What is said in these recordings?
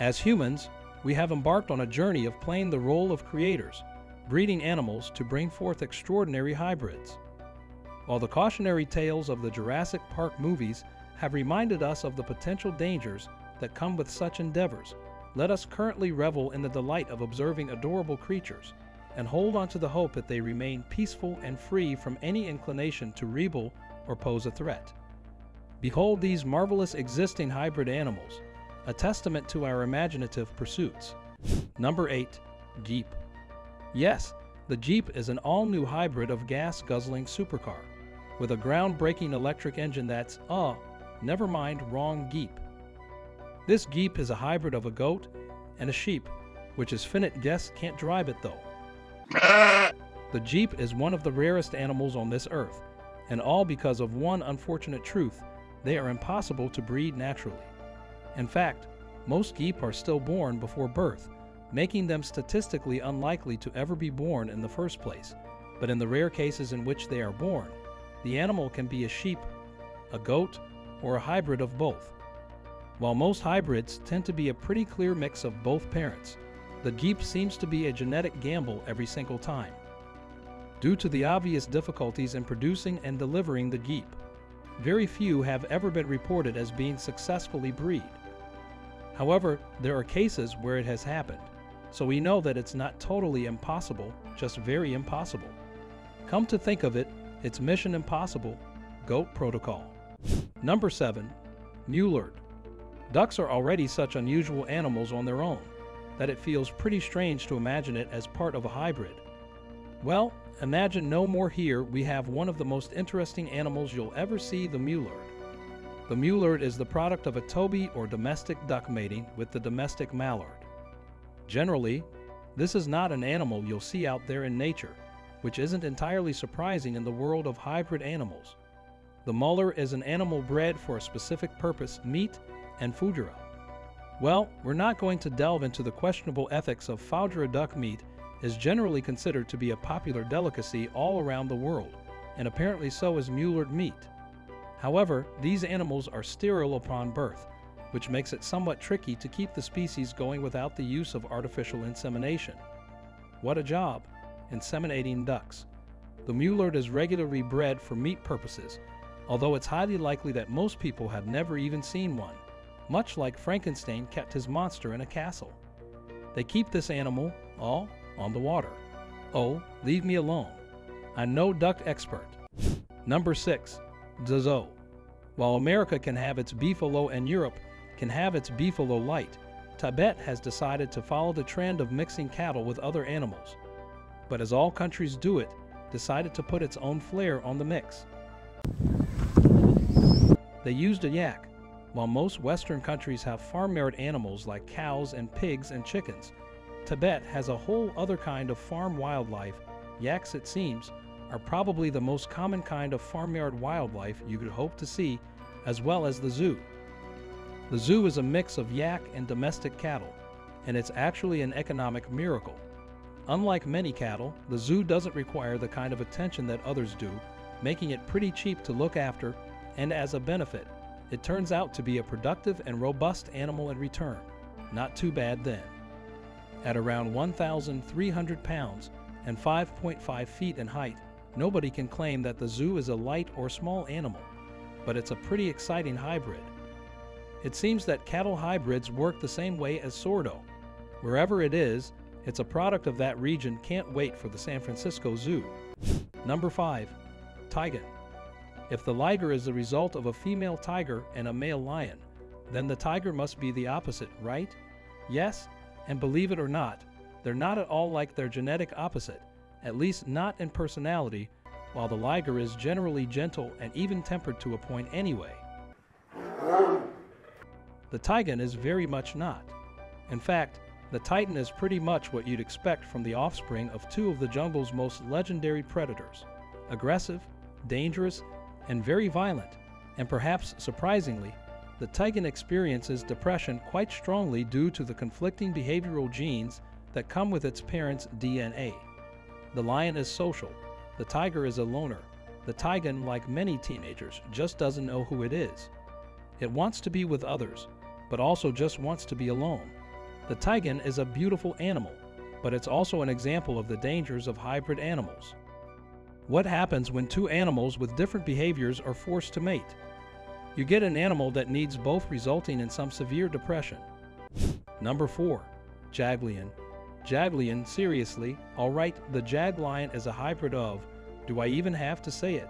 As humans, we have embarked on a journey of playing the role of creators, breeding animals to bring forth extraordinary hybrids. While the cautionary tales of the Jurassic Park movies have reminded us of the potential dangers that come with such endeavors, let us currently revel in the delight of observing adorable creatures and hold on to the hope that they remain peaceful and free from any inclination to rebel or pose a threat. Behold these marvelous existing hybrid animals, a testament to our imaginative pursuits. Number 8. Geep. Yes, the Jeep is an all-new hybrid of gas-guzzling supercar, with a groundbreaking electric engine that's, never mind, wrong Geep. This Geep is a hybrid of a goat and a sheep, which is finite guests can't drive it though. The Jeep is one of the rarest animals on this earth, and all because of one unfortunate truth: they are impossible to breed naturally. In fact, most Geep are still born before birth, making them statistically unlikely to ever be born in the first place. But in the rare cases in which they are born, the animal can be a sheep, a goat, or a hybrid of both. While most hybrids tend to be a pretty clear mix of both parents, the Geep seems to be a genetic gamble every single time, due to the obvious difficulties in producing and delivering the Geep. Very few have ever been reported as being successfully bred. However, there are cases where it has happened, so we know that it's not totally impossible, just very impossible. Come to think of it, it's Mission Impossible, Goat Protocol. Number 7. Mulard. Ducks are already such unusual animals on their own that it feels pretty strange to imagine it as part of a hybrid. Well, imagine no more. Here we have one of the most interesting animals you'll ever see, the Mulard. The Mulard is the product of a Toby or domestic duck mating with the domestic mallard. Generally, this is not an animal you'll see out there in nature, which isn't entirely surprising in the world of hybrid animals. The Mulard is an animal bred for a specific purpose, meat and foudre. Well, we're not going to delve into the questionable ethics of foudre. Duck meat is generally considered to be a popular delicacy all around the world, and apparently so is Mulard meat. However, these animals are sterile upon birth, which makes it somewhat tricky to keep the species going without the use of artificial insemination. What a job, inseminating ducks. The Mulard is regularly bred for meat purposes, although it's highly likely that most people have never even seen one, much like Frankenstein kept his monster in a castle. They keep this animal all on the water. Oh, leave me alone. I'm no duck expert. Number 6. Dzo. While America can have its beefalo and Europe can have its beefalo light, Tibet has decided to follow the trend of mixing cattle with other animals, but as all countries do it, decided to put its own flair on the mix. They used a yak. While most Western countries have farm-raised animals like cows and pigs and chickens, Tibet has a whole other kind of farm wildlife. Yaks, it seems, are probably the most common kind of farmyard wildlife you could hope to see, as well as the zoo. The zoo is a mix of yak and domestic cattle, and it's actually an economic miracle. Unlike many cattle, the zoo doesn't require the kind of attention that others do, making it pretty cheap to look after, and as a benefit, it turns out to be a productive and robust animal in return. Not too bad then. At around 1,300 pounds and 5.5 feet in height, nobody can claim that the zoo is a light or small animal, but it's a pretty exciting hybrid. It seems that cattle hybrids work the same way as sourdough. Wherever it is, it's a product of that region. Can't wait for the San Francisco Zoo. Number 5. Tigon. If the liger is the result of a female tiger and a male lion, then the tiger must be the opposite, right? Yes, and believe it or not, they're not at all like their genetic opposite, at least not in personality, while the liger is generally gentle and even-tempered to a point anyway. The Tigon is very much not. In fact, the Titan is pretty much what you'd expect from the offspring of two of the jungle's most legendary predators. Aggressive, dangerous, and very violent, and perhaps surprisingly, the Tigon experiences depression quite strongly due to the conflicting behavioral genes that come with its parents' DNA. The lion is social, the tiger is a loner. The Tigon, like many teenagers, just doesn't know who it is. It wants to be with others, but also just wants to be alone, The tigon is a beautiful animal, but it's also an example of the dangers of hybrid animals. What happens when two animals with different behaviors are forced to mate? You get an animal that needs both, resulting in some severe depression. Number 4. Jaglion. Jaglion, seriously, alright, the jaglion is a hybrid of, do I even have to say it?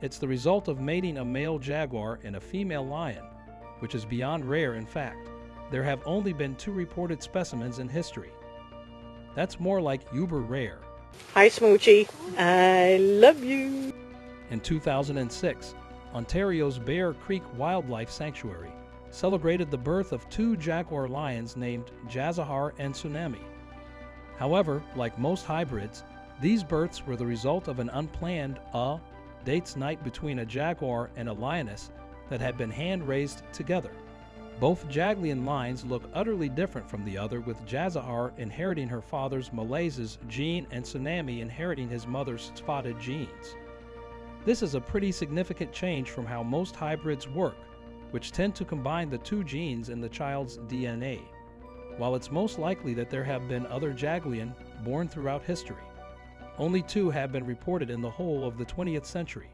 It's the result of mating a male jaguar and a female lion, which is beyond rare in fact. There have only been 2 reported specimens in history. That's more like uber rare. Hi Smoochie, I love you. In 2006, Ontario's Bear Creek Wildlife Sanctuary celebrated the birth of 2 jaguar lions named Jazahar and Tsunami. However, like most hybrids, these births were the result of an unplanned dates night between a jaguar and a lioness that had been hand-raised together. Both Jaglion lines look utterly different from the other, with Jazahar inheriting her father's Malaise gene and Tsunami inheriting his mother's spotted genes. This is a pretty significant change from how most hybrids work, which tend to combine the 2 genes in the child's DNA. While it's most likely that there have been other Jaglion born throughout history, only 2 have been reported in the whole of the 20th century,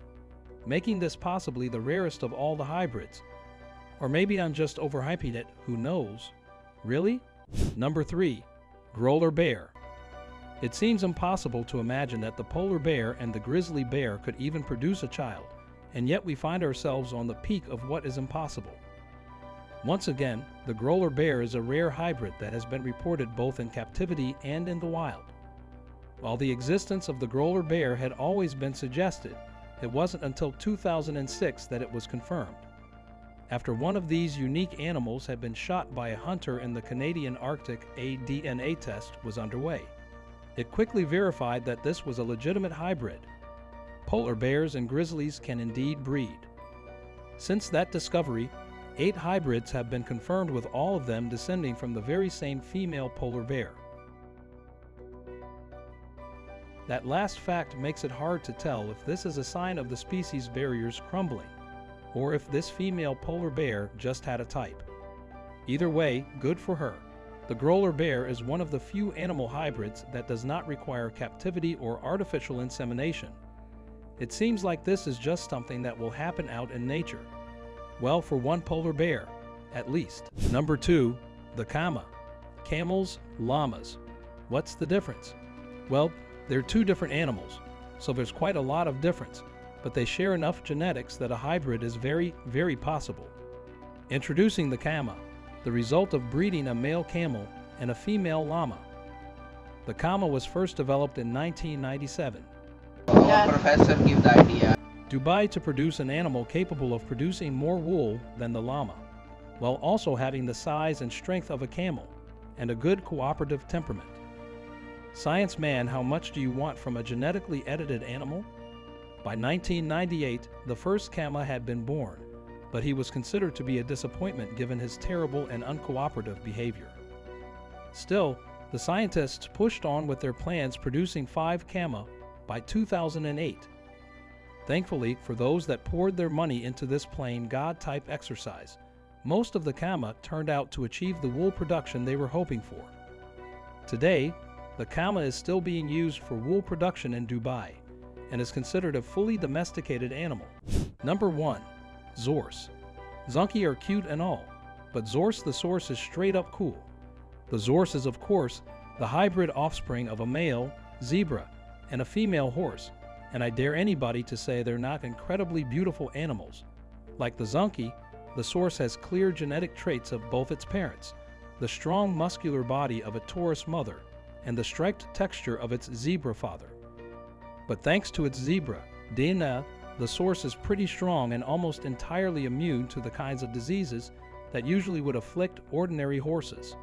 making this possibly the rarest of all the hybrids. Or maybe I'm just overhyping it, who knows? Really? Number 3. Grolar Bear. It seems impossible to imagine that the polar bear and the grizzly bear could even produce a child, and yet we find ourselves on the peak of what is impossible. Once again, the Grolar Bear is a rare hybrid that has been reported both in captivity and in the wild. While the existence of the Grolar Bear had always been suggested, it wasn't until 2006 that it was confirmed. After one of these unique animals had been shot by a hunter in the Canadian Arctic, a DNA test was underway. It quickly verified that this was a legitimate hybrid. Polar bears and grizzlies can indeed breed. Since that discovery, 8 hybrids have been confirmed, with all of them descending from the very same female polar bear. That last fact makes it hard to tell if this is a sign of the species barriers crumbling, or if this female polar bear just had a type. Either way, good for her. The Grolar Bear is one of the few animal hybrids that does not require captivity or artificial insemination. It seems like this is just something that will happen out in nature. Well, for one polar bear, at least. Number 2. The Kama. Camels, llamas. What's the difference? Well, they're 2 different animals, so there's quite a lot of difference, but they share enough genetics that a hybrid is very, very possible. Introducing the Kama, the result of breeding a male camel and a female llama. The Kama was first developed in 1997. Professor, give the idea. Dubai to produce an animal capable of producing more wool than the llama, while also having the size and strength of a camel and a good cooperative temperament. Science man, how much do you want from a genetically edited animal? By 1998, the first Kama had been born, but he was considered to be a disappointment given his terrible and uncooperative behavior. Still, the scientists pushed on with their plans, producing 5 Kama by 2008. Thankfully, for those that poured their money into this plain God-type exercise, most of the Kama turned out to achieve the wool production they were hoping for. Today, the Kama is still being used for wool production in Dubai and is considered a fully domesticated animal. Number 1. Zorse. Zonkey are cute and all, but Zorse the Zorse is straight up cool. The Zorse is, of course, the hybrid offspring of a male zebra and a female horse, and I dare anybody to say they're not incredibly beautiful animals. Like the Zonkey, the Zorse has clear genetic traits of both its parents, the strong muscular body of a Taurus mother, and the striped texture of its zebra father. But thanks to its zebra DNA, the Zorse is pretty strong and almost entirely immune to the kinds of diseases that usually would afflict ordinary horses.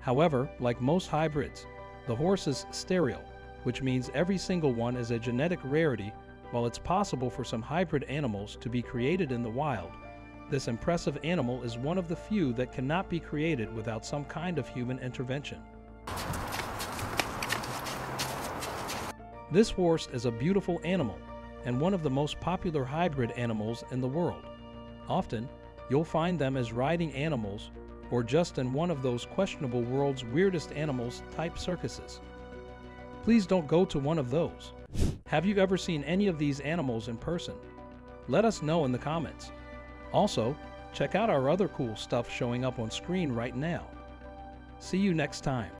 However, like most hybrids, the horse is sterile, which means every single one is a genetic rarity. While it's possible for some hybrid animals to be created in the wild, this impressive animal is one of the few that cannot be created without some kind of human intervention. This Zorse is a beautiful animal and one of the most popular hybrid animals in the world. Often, you'll find them as riding animals or just in one of those questionable world's weirdest animals type circuses. Please don't go to one of those. Have you ever seen any of these animals in person? Let us know in the comments. Also, check out our other cool stuff showing up on screen right now. See you next time.